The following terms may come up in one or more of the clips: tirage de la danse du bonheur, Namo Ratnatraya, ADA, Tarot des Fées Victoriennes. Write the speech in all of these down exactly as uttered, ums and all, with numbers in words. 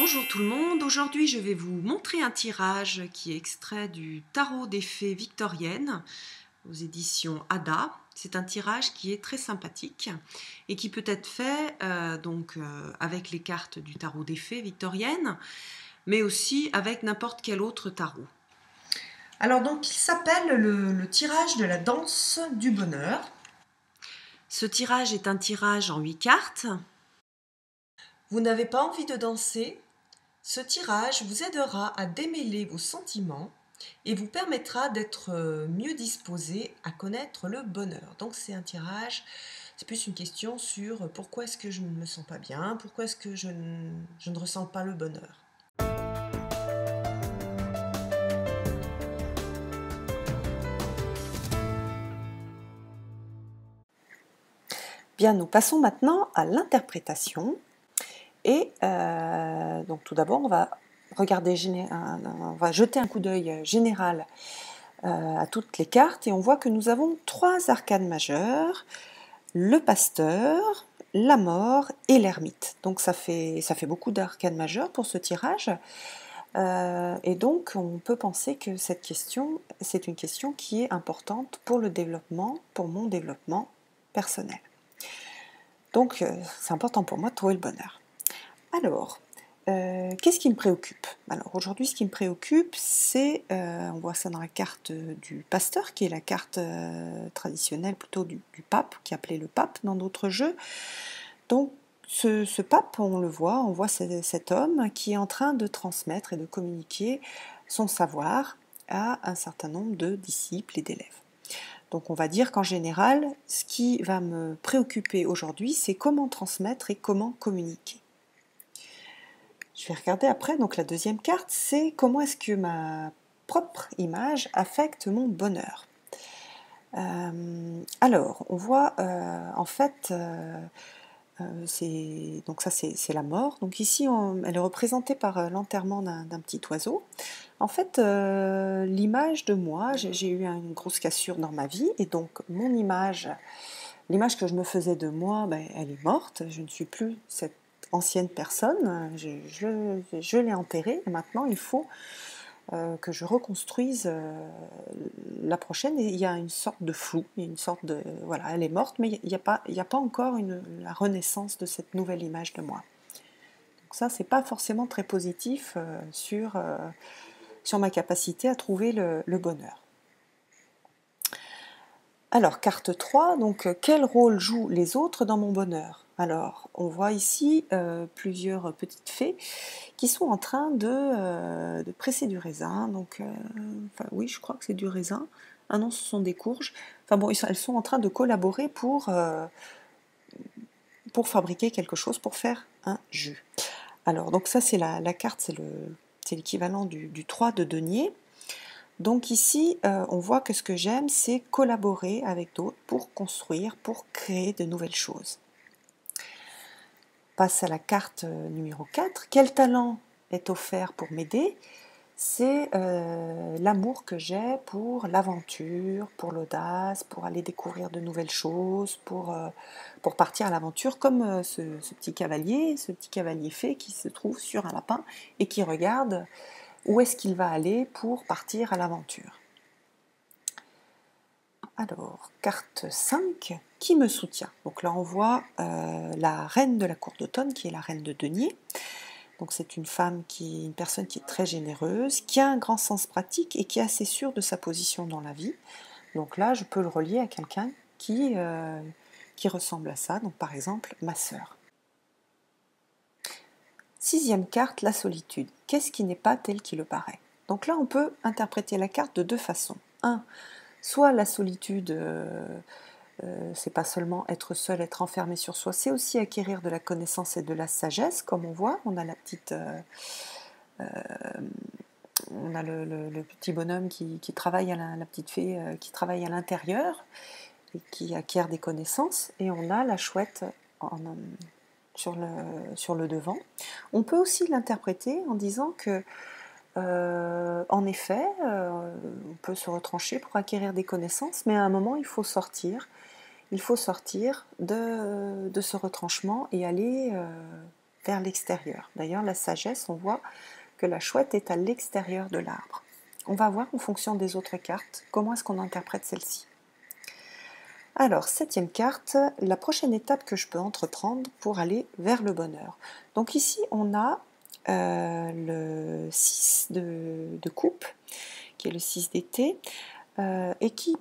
Bonjour tout le monde, aujourd'hui je vais vous montrer un tirage qui est extrait du Tarot des Fées Victoriennes aux éditions A D A. C'est un tirage qui est très sympathique et qui peut être fait euh, donc, euh, avec les cartes du Tarot des Fées Victoriennes, mais aussi avec n'importe quel autre tarot. Alors donc il s'appelle le, le tirage de la danse du bonheur. Ce tirage est un tirage en huit cartes. Vous n'avez pas envie de danser? Ce tirage vous aidera à démêler vos sentiments et vous permettra d'être mieux disposé à connaître le bonheur. Donc c'est un tirage, c'est plus une question sur pourquoi est-ce que je ne me sens pas bien, pourquoi est-ce que je ne, je ne ressens pas le bonheur. Bien, nous passons maintenant à l'interprétation. Et euh, donc tout d'abord, on va regarder, on va jeter un coup d'œil général euh, à toutes les cartes et on voit que nous avons trois arcanes majeures, le pasteur, la mort et l'ermite. Donc ça fait, ça fait beaucoup d'arcanes majeures pour ce tirage euh, et donc on peut penser que cette question, c'est une question qui est importante pour le développement, pour mon développement personnel. Donc c'est important pour moi de trouver le bonheur. Alors, euh, qu'est-ce qui me préoccupe? Alors aujourd'hui, ce qui me préoccupe, c'est, euh, on voit ça dans la carte du pasteur, qui est la carte euh, traditionnelle plutôt du, du pape, qui est appelé le pape dans d'autres jeux. Donc ce, ce pape, on le voit, on voit cet, cet homme qui est en train de transmettre et de communiquer son savoir à un certain nombre de disciples et d'élèves. Donc on va dire qu'en général, ce qui va me préoccuper aujourd'hui, c'est comment transmettre et comment communiquer. Je vais regarder après, donc la deuxième carte, c'est comment est-ce que ma propre image affecte mon bonheur. Euh, alors, on voit euh, en fait, euh, euh, donc ça c'est la mort, donc ici on, elle est représentée par euh, l'enterrement d'un petit oiseau. En fait, euh, l'image de moi, j'ai eu une grosse cassure dans ma vie, et donc mon image, l'image que je me faisais de moi, ben, elle est morte, je ne suis plus cette ancienne personne, je, je, je l'ai enterrée, et maintenant il faut euh, que je reconstruise euh, la prochaine, et il y a une sorte de flou, il y a une sorte de, voilà, elle est morte, mais il n'y a, pas, il n'y a pas encore une, la renaissance de cette nouvelle image de moi. Donc ça, c'est pas forcément très positif euh, sur, euh, sur ma capacité à trouver le, le bonheur. Alors, carte trois, donc quel rôle jouent les autres dans mon bonheur? Alors, on voit ici euh, plusieurs petites fées qui sont en train de, euh, de presser du raisin. Donc, euh, enfin, oui, je crois que c'est du raisin. Ah non, ce sont des courges. Enfin bon, elles sont en train de collaborer pour, euh, pour fabriquer quelque chose, pour faire un jus. Alors, donc ça, c'est la, la carte, c'est l'équivalent du, du trois de denier. Donc ici, euh, on voit que ce que j'aime, c'est collaborer avec d'autres pour construire, pour créer de nouvelles choses. Passe à la carte numéro quatre. Quel talent est offert pour m'aider? C'est euh, l'amour que j'ai pour l'aventure, pour l'audace, pour aller découvrir de nouvelles choses, pour, euh, pour partir à l'aventure, comme euh, ce, ce petit cavalier, ce petit cavalier fée qui se trouve sur un lapin et qui regarde où est-ce qu'il va aller pour partir à l'aventure. Alors, carte cinq, qui me soutient? Donc là, on voit euh, la reine de la cour d'automne, qui est la reine de denier. Donc c'est une femme, qui, une personne qui est très généreuse, qui a un grand sens pratique et qui est assez sûre de sa position dans la vie. Donc là, je peux le relier à quelqu'un qui, euh, qui ressemble à ça, donc par exemple, ma sœur. Sixième carte, la solitude. Qu'est-ce qui n'est pas tel qu'il le paraît? Donc là, on peut interpréter la carte de deux façons. un. Soit la solitude, euh, euh, c'est pas seulement être seul, être enfermé sur soi, c'est aussi acquérir de la connaissance et de la sagesse, comme on voit, on a la petite, euh, euh, on a le, le, le petit bonhomme qui, qui travaille à la, la petite fée, euh, qui travaille à l'intérieur et qui acquiert des connaissances, et on a la chouette en, en, sur le sur le devant. On peut aussi l'interpréter en disant que Euh, en effet, euh, on peut se retrancher pour acquérir des connaissances, mais à un moment, il faut sortir. Il faut sortir de, de ce retranchement et aller euh, vers l'extérieur. D'ailleurs, la sagesse, on voit que la chouette est à l'extérieur de l'arbre. On va voir en fonction des autres cartes comment est-ce qu'on interprète celle-ci. Alors, septième carte, la prochaine étape que je peux entreprendre pour aller vers le bonheur. Donc ici, on a euh, le six de, de coupe, qui est le six d'été, euh, et qui,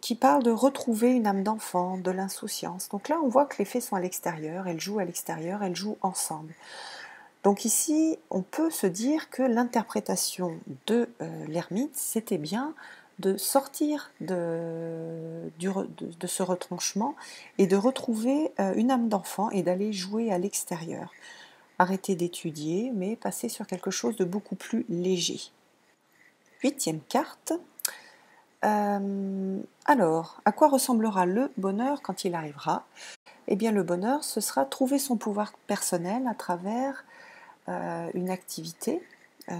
qui parle de retrouver une âme d'enfant, de l'insouciance. Donc là, on voit que les fées sont à l'extérieur, elles jouent à l'extérieur, elles jouent ensemble. Donc ici, on peut se dire que l'interprétation de euh, l'ermite, c'était bien de sortir de, du, de, de ce retranchement et de retrouver euh, une âme d'enfant et d'aller jouer à l'extérieur. Arrêter d'étudier, mais passer sur quelque chose de beaucoup plus léger. Huitième carte. Euh, alors, à quoi ressemblera le bonheur quand il arrivera? Eh bien, le bonheur, ce sera trouver son pouvoir personnel à travers euh, une activité. Euh,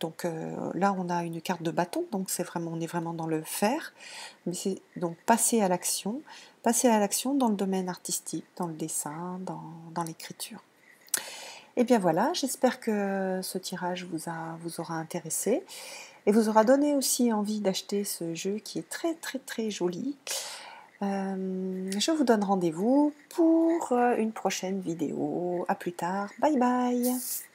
Donc euh, là, on a une carte de bâton, donc c'est vraiment, on est vraiment dans le faire. Mais c'est donc passer à l'action, passer à l'action dans le domaine artistique, dans le dessin, dans, dans l'écriture. Et bien voilà, j'espère que ce tirage vous, a, vous aura intéressé et vous aura donné aussi envie d'acheter ce jeu qui est très très très joli. Euh, je vous donne rendez-vous pour une prochaine vidéo. À plus tard, bye bye!